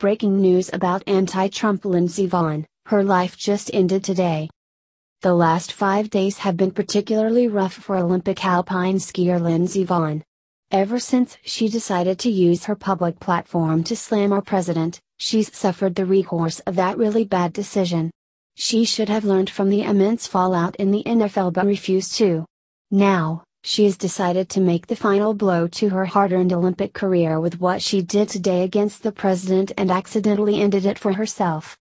Breaking news about anti-Trump Lindsey Vonn, her life just ended today. The last 5 days have been particularly rough for Olympic alpine skier Lindsey Vonn. Ever since she decided to use her public platform to slam our president, she's suffered the recourse of that really bad decision. She should have learned from the immense fallout in the NFL but refused to. Now, she's decided to make the final blow to her hard-earned Olympic career with what she did today against the president and accidentally ended it for herself.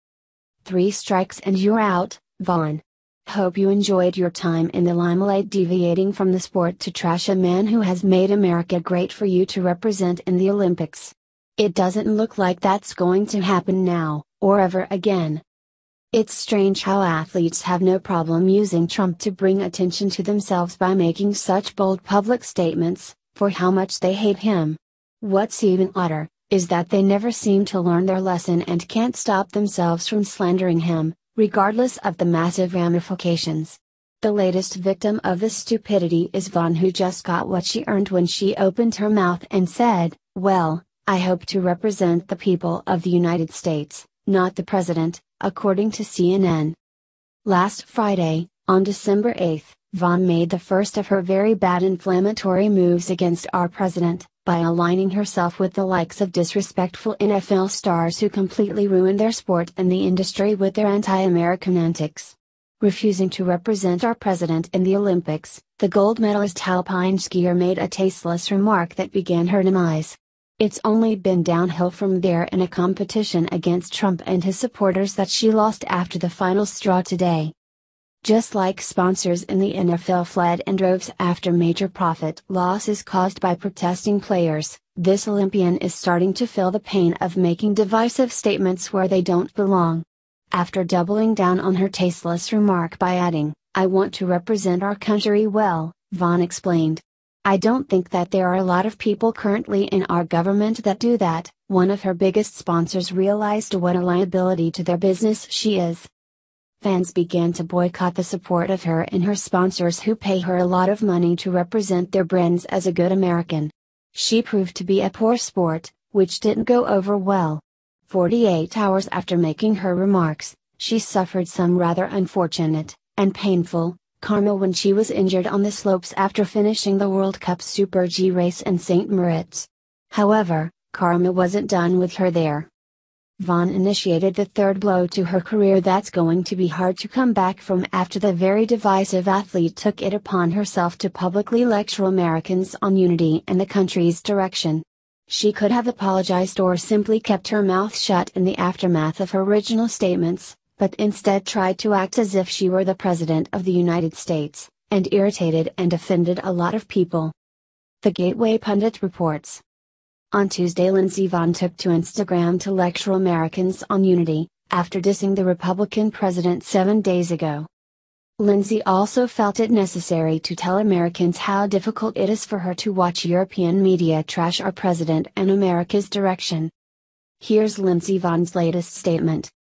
3 strikes and you're out, Vonn. Hope you enjoyed your time in the limelight deviating from the sport to trash a man who has made America great for you to represent in the Olympics. It doesn't look like that's going to happen now, or ever again. It's strange how athletes have no problem using Trump to bring attention to themselves by making such bold public statements, for how much they hate him. What's even odder, is that they never seem to learn their lesson and can't stop themselves from slandering him, regardless of the massive ramifications. The latest victim of this stupidity is Vonn, who just got what she earned when she opened her mouth and said, "Well, I hope to represent the people of the United States, not the president," according to CNN. Last Friday, on December 8, Vonn made the first of her very bad inflammatory moves against our president, by aligning herself with the likes of disrespectful NFL stars who completely ruined their sport and the industry with their anti-American antics. Refusing to represent our president in the Olympics, the gold medalist alpine skier made a tasteless remark that began her demise. It's only been downhill from there in a competition against Trump and his supporters that she lost after the final straw today. Just like sponsors in the NFL fled in droves after major profit losses caused by protesting players, this Olympian is starting to feel the pain of making divisive statements where they don't belong. After doubling down on her tasteless remark by adding, "I want to represent our country well," Vonn explained, "I don't think that there are a lot of people currently in our government that do that." One of her biggest sponsors realized what a liability to their business she is. Fans began to boycott the support of her and her sponsors, who pay her a lot of money to represent their brands as a good American. She proved to be a poor sport, which didn't go over well. 48 hours after making her remarks, she suffered some rather unfortunate, and painful, karma when she was injured on the slopes after finishing the World Cup Super G race in St. Moritz. However, karma wasn't done with her there. Vonn initiated the third blow to her career that's going to be hard to come back from after the very divisive athlete took it upon herself to publicly lecture Americans on unity and the country's direction. She could have apologized or simply kept her mouth shut in the aftermath of her original statements, but instead tried to act as if she were the President of the United States, and irritated and offended a lot of people. The Gateway Pundit reports. On Tuesday, Lindsey Vonn took to Instagram to lecture Americans on unity, after dissing the Republican president 7 days ago. Lindsey also felt it necessary to tell Americans how difficult it is for her to watch European media trash our president and America's direction. Here's Lindsey Vonn's latest statement.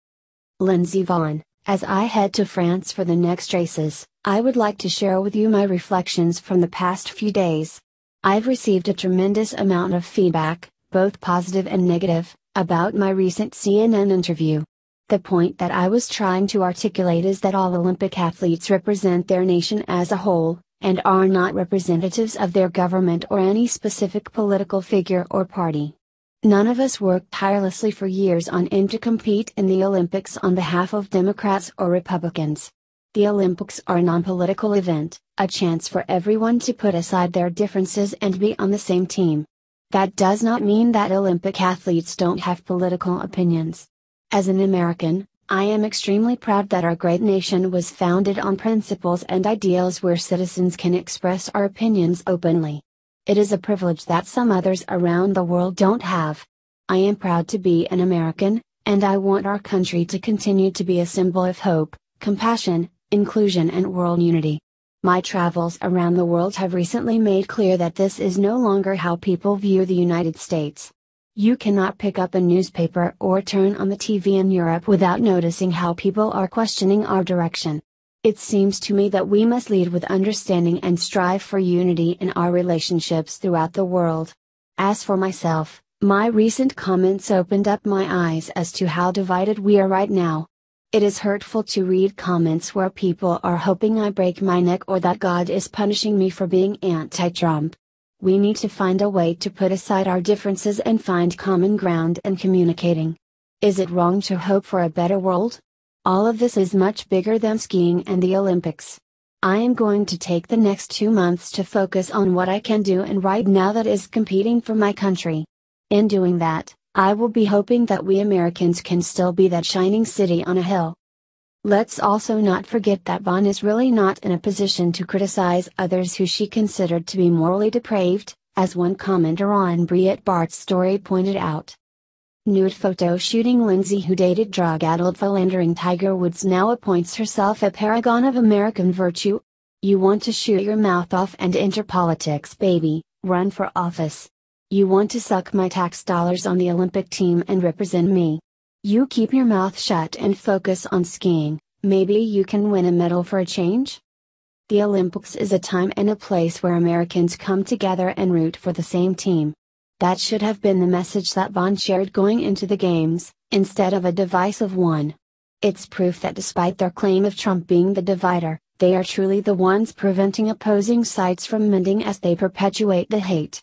Lindsey Vonn, as I head to France for the next races, I would like to share with you my reflections from the past few days. I've received a tremendous amount of feedback, both positive and negative, about my recent CNN interview. The point that I was trying to articulate is that all Olympic athletes represent their nation as a whole, and are not representatives of their government or any specific political figure or party. None of us worked tirelessly for years on end to compete in the Olympics on behalf of Democrats or Republicans. The Olympics are a non-political event, a chance for everyone to put aside their differences and be on the same team. That does not mean that Olympic athletes don't have political opinions. As an American, I am extremely proud that our great nation was founded on principles and ideals where citizens can express our opinions openly. It is a privilege that some others around the world don't have. I am proud to be an American, and I want our country to continue to be a symbol of hope, compassion, inclusion and world unity. My travels around the world have recently made clear that this is no longer how people view the United States. You cannot pick up a newspaper or turn on the TV in Europe without noticing how people are questioning our direction. It seems to me that we must lead with understanding and strive for unity in our relationships throughout the world. As for myself, My recent comments opened up my eyes as to how divided we are right now. It is hurtful to read comments where people are hoping I break my neck or that God is punishing me for being anti-Trump. We need to find a way to put aside our differences and find common ground in communicating. Is it wrong to hope for a better world? All of this is much bigger than skiing and the Olympics. I am going to take the next 2 months to focus on what I can do, and right now that is competing for my country. In doing that, I will be hoping that we Americans can still be that shining city on a hill. Let's also not forget that Vonn is really not in a position to criticize others who she considered to be morally depraved, as one commenter on Briet Bart's story pointed out. Nude photo shooting Lindsey, who dated drug-addled philandering Tiger Woods, now appoints herself a paragon of American virtue. You want to shoot your mouth off and enter politics, baby, run for office. You want to suck my tax dollars on the Olympic team and represent me. You keep your mouth shut and focus on skiing. Maybe you can win a medal for a change? The Olympics is a time and a place where Americans come together and root for the same team. That should have been the message that Vonn shared going into the games, instead of a divisive one. It's proof that despite their claim of Trump being the divider, they are truly the ones preventing opposing sides from mending as they perpetuate the hate.